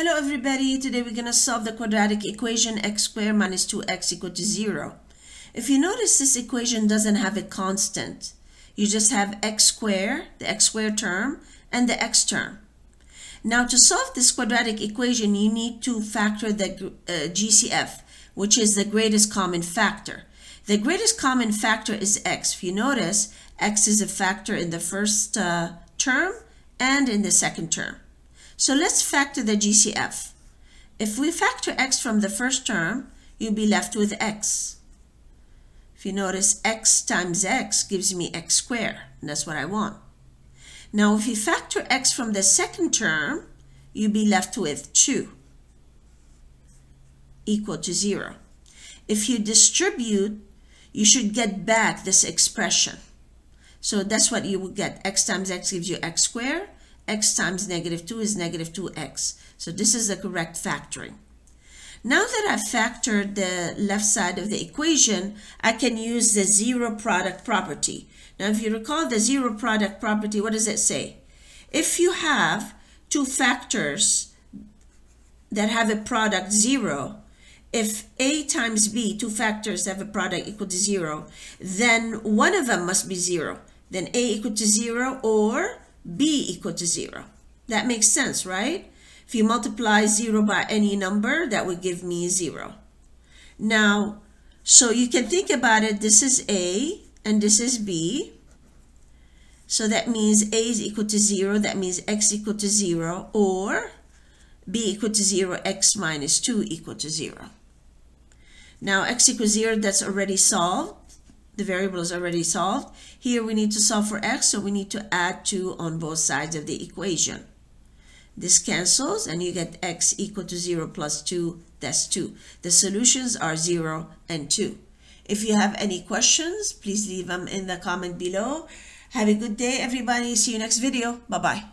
Hello everybody, today we're going to solve the quadratic equation x squared minus 2x equal to 0. If you notice, this equation doesn't have a constant. You just have x squared, the x squared term, and the x term. Now to solve this quadratic equation, you need to factor the GCF, which is the greatest common factor. The greatest common factor is x. If you notice, x is a factor in the first term and in the second term. So let's factor the GCF. If we factor x from the first term, you'll be left with x. If you notice, x times x gives me x squared, and that's what I want. Now if you factor x from the second term, you'll be left with 2 equal to 0. If you distribute, you should get back this expression. So that's what you will get. X times x gives you x squared. X times negative 2 is negative 2x. So this is the correct factoring. Now that I've factored the left side of the equation, I can use the zero product property. Now if you recall the zero product property, what does it say? If you have two factors that have a product 0, if A times B, two factors have a product equal to 0, then one of them must be 0. Then A equal to 0 or B equal to 0. That makes sense, right? If you multiply 0 by any number, that would give me 0. Now, so you can think about it, this is A and this is B. So that means A is equal to 0, that means X equal to 0, or B equal to 0, X minus 2 equal to 0. Now X equals 0, that's already solved. The variable is already solved. Here we need to solve for x, so we need to add 2 on both sides of the equation. This cancels and you get x equal to 0 plus 2, that's 2. The solutions are 0 and 2. If you have any questions, please leave them in the comment below. Have a good day everybody. See you next video. Bye-bye.